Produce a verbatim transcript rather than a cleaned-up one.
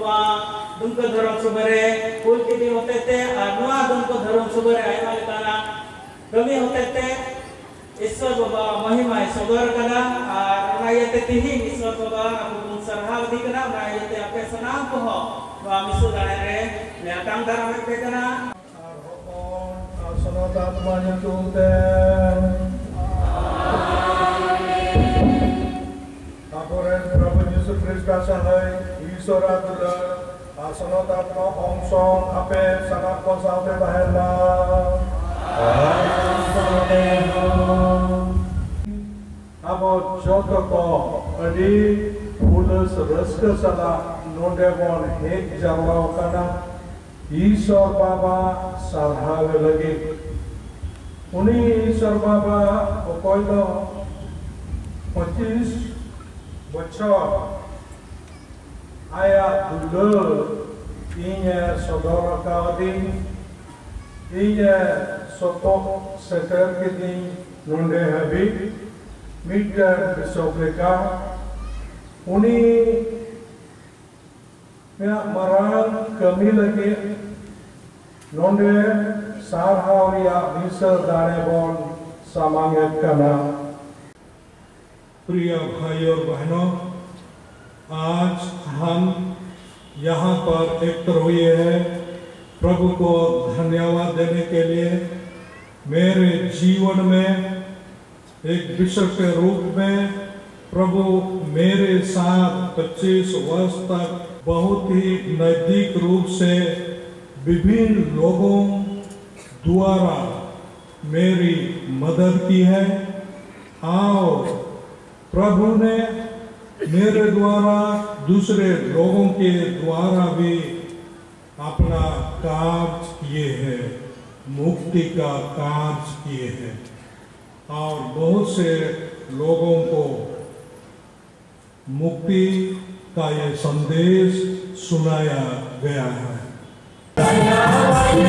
दुमको धर्म सुबरे कुल के भी होते थे और दुमको धर्म सुबरे आए वाले ताना कमी होते थे ईश्वर बाबा महिमा सबर कना और नायते तिही ईश्वर बाबा अपुन सरहा दिकना नायते आपे सनाम को हो वा मिसु दाने रे नेताम धर्म पे कना और सनातन आत्मा जोते ईश्वर बाबा सारहावे लगे उन्हीं ईश्वर बाबा पच्चीस बच्चों Ayah dulu inya saudara kawin, inya sokok seter kini nunde habib, mitra besokleka, uni ya marang kami lagi nunde sarhaw ya bisa daribon samanget kana. Priya bhaiyo bahno. आज हम यहाँ पर एकत्र हुए हैं प्रभु को धन्यवाद देने के लिए। मेरे जीवन में एक विषय के रूप में प्रभु मेरे साथ पच्चीस वर्ष तक बहुत ही नजदीक रूप से विभिन्न लोगों द्वारा मेरी मदद की है। आओ प्रभु ने मेरे द्वारा दूसरे लोगों के द्वारा भी अपना कार्य किए हैं, मुक्ति का कार्य किए हैं और बहुत से लोगों को मुक्ति का ये संदेश सुनाया गया है। Amen.